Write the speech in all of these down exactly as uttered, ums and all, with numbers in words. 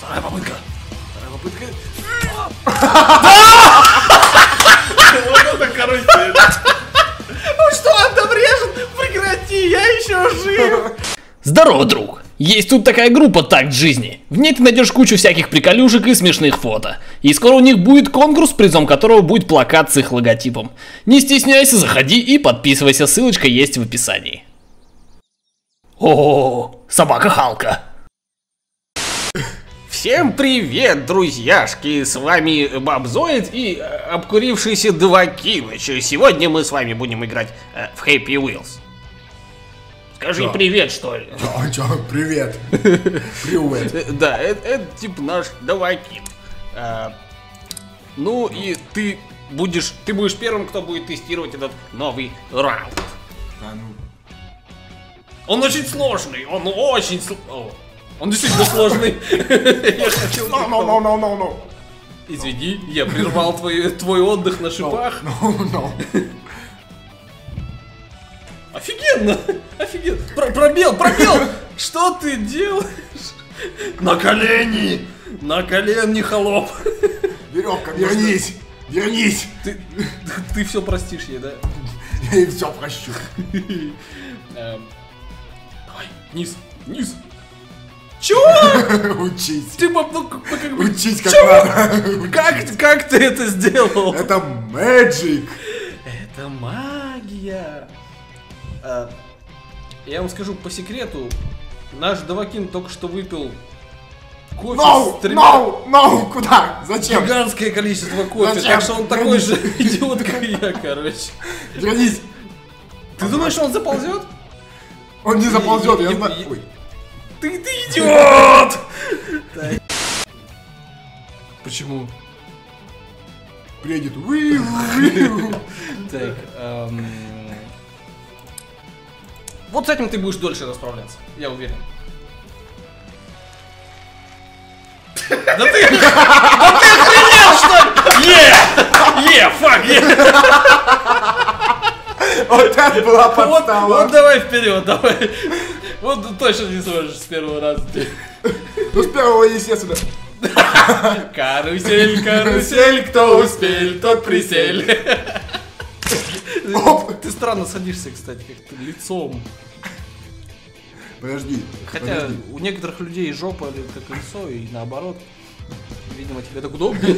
Вторая попытка. Вторая попытка. Вот это, короче. Ну что, Антон режет? Прекрати, я еще жив. Здорово, друг. Есть тут такая группа «Такт жизни». В ней ты найдешь кучу всяких приколюшек и смешных фото. И скоро у них будет конкурс, призом которого будет плакат с их логотипом. Не стесняйся, заходи и подписывайся, ссылочка есть в описании. О-о-о, собака Халка. Всем привет, друзьяшки, с вами Бабзоид и обкурившийся Двакиныч. Сегодня мы с вами будем играть э, в Happy Wheels. Скажи да. Привет, что ли? Да, чё, привет. Привет. Да, это, это типа наш Двакин. А, ну и ты будешь, ты будешь первым, кто будет тестировать этот новый раунд. А ну. Он очень сложный, он очень сложный. Он действительно сложный. Я хотел... No, no, no, no, no, no. Извини, я прервал твой, твой отдых на шипах. No, no, no. Офигенно! Офигенно! Про пробел, пробел! Что ты делаешь? На колени! На колени, холоп! Веревка, вернись! Вернись! Ты, ты все простишь ей, да? Я ей все прощу. Давай, вниз, вниз! Чего? Учись! Ты ну, как бы... Учись, как надо! Как, как ты это сделал? Это мэджик! Это магия! Я вам скажу по секрету, наш Двакин только что выпил кофе no, с тремя... No, no, куда? Зачем? Гигантское количество кофе, зачем? Так что он такой Вернись. Же идиот, как и я, короче. Вернись. Ты думаешь, он заползет? Он не заползет, я знаю. Ой. Ты, ты идиот! Почему? Приедет. Так, эм... вот с этим ты будешь дольше расправляться, я уверен. Да ты охренел, что ли? Е! Е, фак, е! Вот так была подстава. Вот давай вперед, давай. Вот точно не сможешь с первого раза. Ну с первого, естественно. Карусель, карусель, кто успел, тот присель. Оп. Ты странно садишься, кстати, как-то лицом. Подожди. Хотя подожди. У некоторых людей жопа как лицо, и наоборот. Видимо, тебе так удобнее.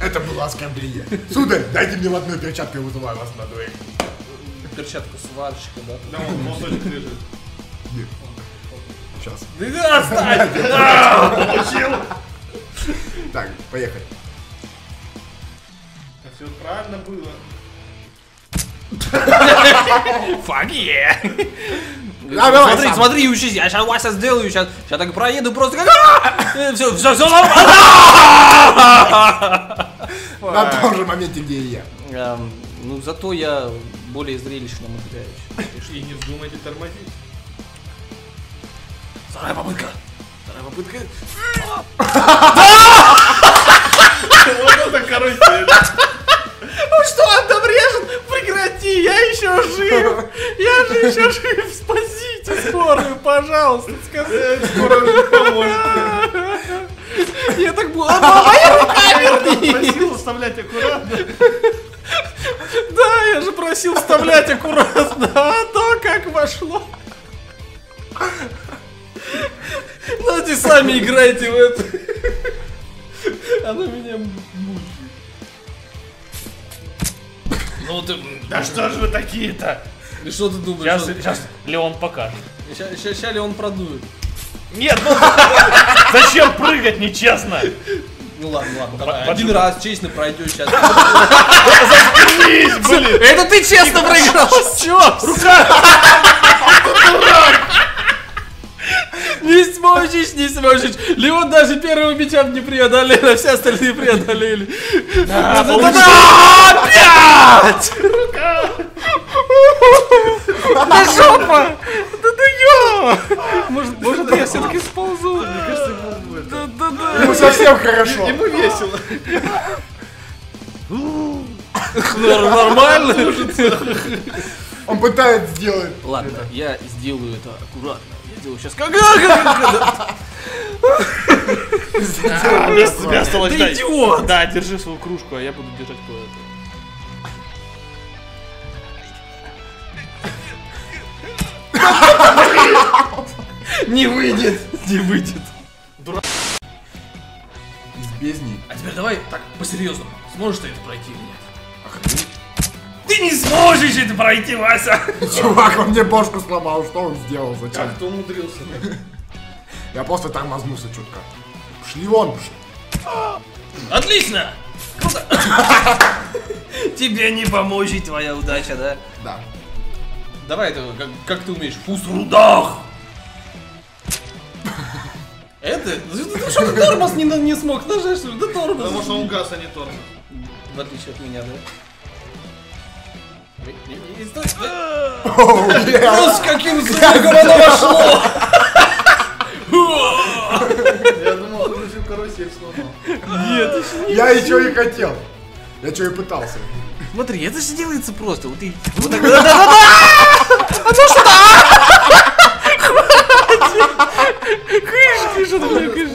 Это было оскорбление. Сударь, дайте мне латную перчатку, я вызываю вас на дуэль. Перчатку сварщика, да? Да, он носочек лежит. Нет. Сейчас. Да отстань! Получил! Так, поехали. Все правильно было. Фак е! Смотри, смотри, учись, я сейчас Вася сделаю, сейчас так проеду, просто как... Все, все, все нормально! На том же моменте, где и я. Ну, зато я более зрелищно умудряюсь. И не вздумайте тормозить. Вторая попытка. Вторая попытка. Вот это, короче. Ну что, Антон режет? Прекрати, я еще жив! Я же еще жив! Спасите скорую, пожалуйста! Скажите, скорая же поможет! Я так буду... А моя рука, верни! Я просил вставлять аккуратно! Да, я же просил вставлять аккуратно! А то как вошло! Знаете, сами играйте в это! Она меня... Ну ты... Да что же вы такие-то? И что ты думаешь? Сейчас, сейчас Леон покажет. Сейчас, сейчас Леон продует. Нет, ну... Зачем прыгать, нечестно? Ну ладно, ладно. Один раз честно пройдешь сейчас. Заткнись, блин! Это ты честно проиграл! Чё? Рука! Не сможешь, не сможешь. Леон даже первого мяча не преодолел, а все остальные преодолели. Да, опять! Рука! Да жопа! Да да ё! Может, я все-таки сползу? Мне кажется, ему будет. Да да да. Ему совсем хорошо. Ему весело. Нормально? Он пытается сделать. Ладно, я сделаю это аккуратно. Сейчас как Вместо тебя осталось ждать. Ты идиот! Да, держи свою кружку, а я буду держать по этому. Не выйдет! Не выйдет! Дурак! Из бездни. А теперь давай так, по-серьезному. Сможешь ты это пройти или нет? Ах ты... ты не сможешь это пройти, Вася! Чувак, он мне бошку сломал, что он сделал? Зачем? Как ты умудрился? Я просто тормознулся чутка. Пошли вон! Отлично! Круто! Тебе не поможет твоя удача, да? Да. Давай это, как, как ты умеешь, фус в рудах! Это? Ты что, ты тормоз не, не смог нажать, что ли? Да тормоз! Потому что он газ, а не тормоз. В отличие от меня, да? Просто каким звуком оно вошло! Я думал, крутил карусель сломал. Нет, я еще и хотел. Я что и пытался. Смотри, это же делается просто. Вот и... Вот так... А то что? Хватит! Кыш, кыш, кыш, кыш.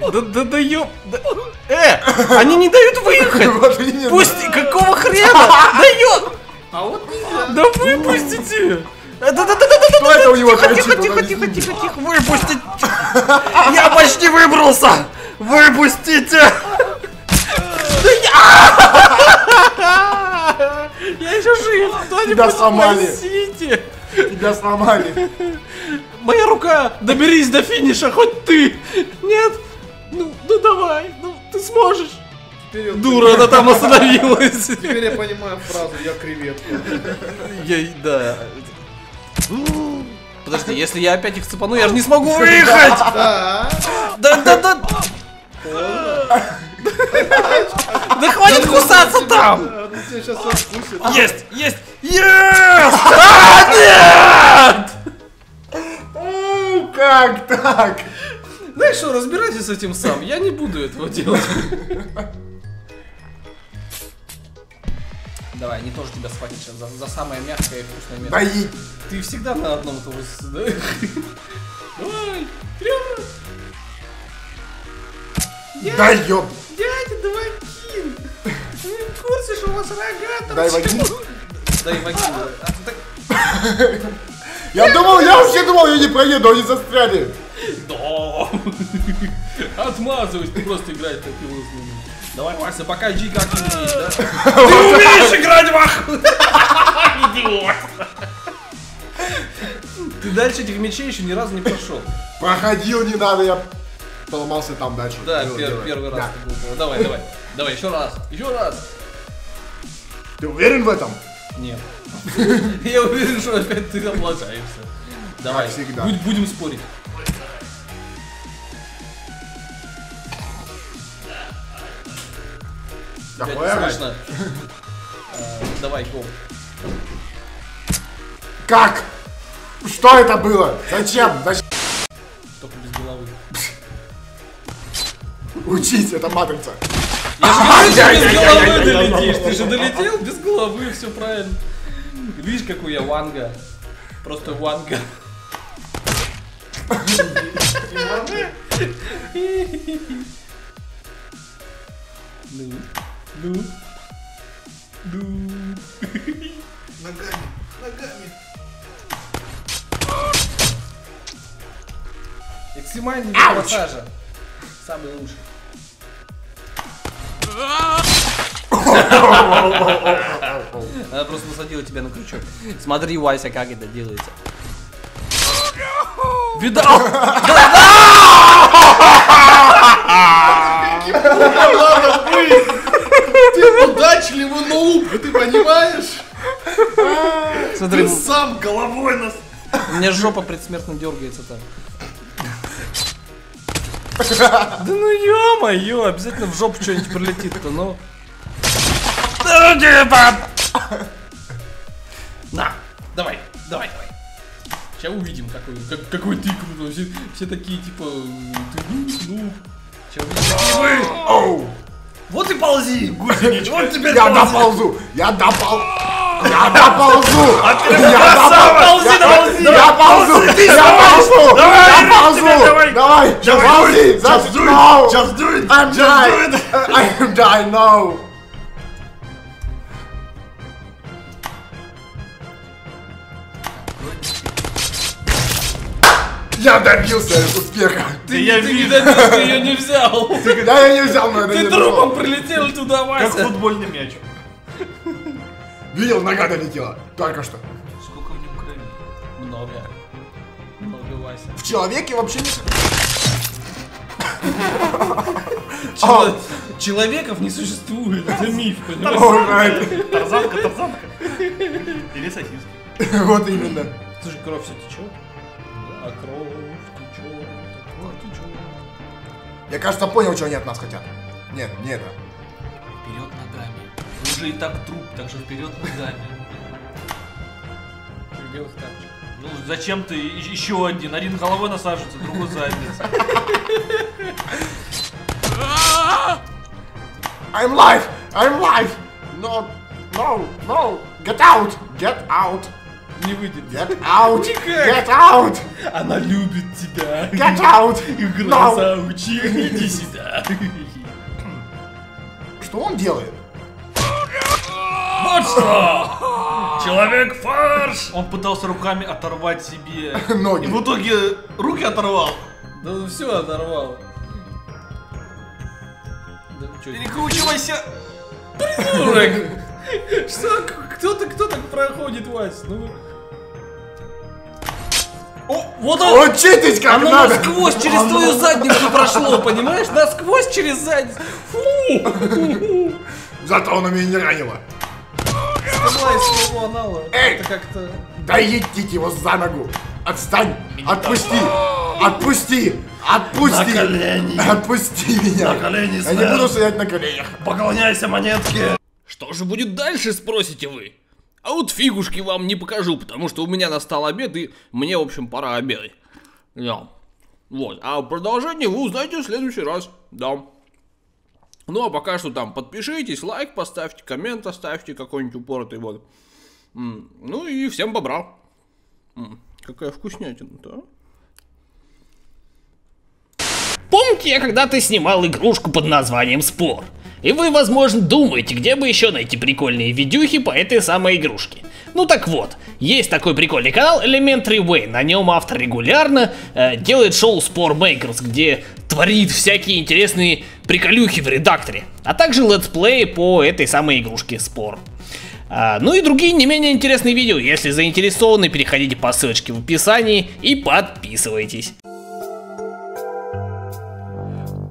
Да, да, да, ёп... Э! Они не дают выехать! Пусти! Какого хрена? Да ёп! А вот нельзя! Да выпустите! Да, да, да, да, да, да, да! Тихо, тихо, тихо, тихо, тихо, тихо! Выпустите! Я почти выбрался! Выпустите! Я еще жив! Тебя сломали! Спасите! Тебя сломали! Моя рука! Доберись до финиша, хоть ты! Нет! Ну, ну давай! Ну, ты сможешь! Вперед, дура, она там остановилась! Теперь я понимаю фразу, я креветка. Я, да... Подожди, если я опять их цепану, я же не смогу выехать! Да! Да, да, да! Да хватит кусаться там! Есть! Есть! Есть! Нет! Как так? Знаешь что, разбирайся с этим сам, я не буду этого делать. Давай, они тоже тебя схватят сейчас за самое мягкое и вкусное место. Ты всегда на одном и том же. Давай! Вперед! Да ёб! Дядя Двакин! Вы в курсе, что у вас рога там? Дай Вакин! Дай Вакин! Я думал, я вообще думал, я не проеду, они застряли! Да! Отмазываюсь, ты просто играешь в такие условия. Давай, Вася, покажи, как ты умеешь, да? Ты умеешь играть в аху! Идиот! Ты дальше этих мечей еще ни разу не прошел. Проходил не надо, я... поломался там дальше. Да, пер делай. Первый раз. Да. Давай, давай, давай, еще раз, еще раз. Ты уверен в этом? Нет. Я уверен, что опять ты облажаешься. Давай, всегда. Будем спорить. Слышно. Давай, гол. Как? Что это было? Зачем? Только без головы. Учись, это матрица. Я же говорю, ты без головы долетишь. Ты же долетел без головы, все правильно. Видишь, какой я ванга. Просто ванга. Ну, ну, ну. Ногами, ногами. Экстремальный для массажа. Самый лучший. Она просто насадила тебя на крючок. Смотри, Вася, как это делается. Видал? Ты удачливый ноут, ты понимаешь? Ты сам головой нас. У меня жопа предсмертно дергается там. Да ну ё-моё, обязательно в жопу что-нибудь прилетит-то, ну. На, давай, давай, давай. Сейчас увидим, какой, как, какой ты крутой. Все, все такие, типа, ты ну, ну. Вот и ползи, гусеничка. Вот теперь я доползу, я доползу. Я доползу! Я доползу! Я доползу! Я доползу! Давай! it! Just do it! Just do it! Just do it! I'm dying! I'm dying now! Я добился успеха! Ты, я ты не добился, ты ее не взял! Ты, да, я не взял, но это ты не трупом прилетел туда, Вася! Как футбольный мяч. Видел, нога долетела. Только что. Сколько в нем крови? Много. Много, Вася. В человеке вообще не... Человеков не существует. Это миф, понимаешь? Тарзанка, тарзанка. Или сосиски. Вот именно. Слушай, кровь все течет. А кровь течет, кровь течет. Я, кажется, понял, что они от нас хотят. Нет, не это. Вперед ногами. Вы уже и так труп, так что вперед ногами. В белых тапочках. Ну зачем ты еще один? Один головой насаживается, другой задница. I'm live! I'm live! No, no, no! Get out! Get out! Не выйдет. Get out! Get out! Она любит тебя. Get out! И глаза учи, иди сюда. Что он делает? Вот что! Человек-фарш! Он пытался руками оторвать себе ноги. И в итоге руки оторвал. Да все оторвал. Перекручивайся! Придурок! Что? Кто-то, кто так проходит, Вась? Ну... О, вот он! Учитесь, как оно надо! Насквозь через твою задницу прошло, понимаешь? Насквозь через задницу! Фу! Зато он меня не ранило! Скрывай своего анала! Эй! Да едите его за ногу! Отстань! Отпусти! Отпусти! Отпусти! На колени! Отпусти меня! На колени стоять! Я не буду стоять на коленях! Поклоняйся монетке! Что же будет дальше, спросите вы? А вот фигушки вам не покажу, потому что у меня настал обед, и мне, в общем, пора обедать. Да. Вот. А продолжение вы узнаете в следующий раз. Да. Ну, а пока что там подпишитесь, лайк поставьте, коммент оставьте какой-нибудь упоротый, вот. Ну, и всем бобра. Какая вкуснятина-то, а? Помните, я когда-то снимал игрушку под названием Спор? И вы, возможно, думаете, где бы еще найти прикольные видюхи по этой самой игрушке. Ну так вот, есть такой прикольный канал Elementary Way, на нем автор регулярно э, делает шоу Спор Мейкерс, где творит всякие интересные приколюхи в редакторе, а также летсплей по этой самой игрушке Спор. А, ну и другие не менее интересные видео, если заинтересованы, переходите по ссылочке в описании и подписывайтесь.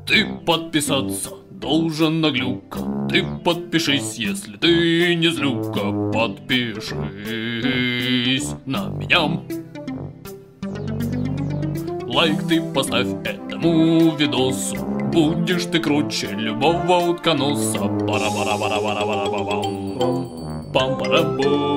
Ты подписаться должен на глюка, ты подпишись, если ты не злюка, подпишись на меня. Лайк ты поставь этому видосу, будешь ты круче любого утконоса. Пара-пара-пара-пара-пара-пам-пам-пам-пам-пам-пам.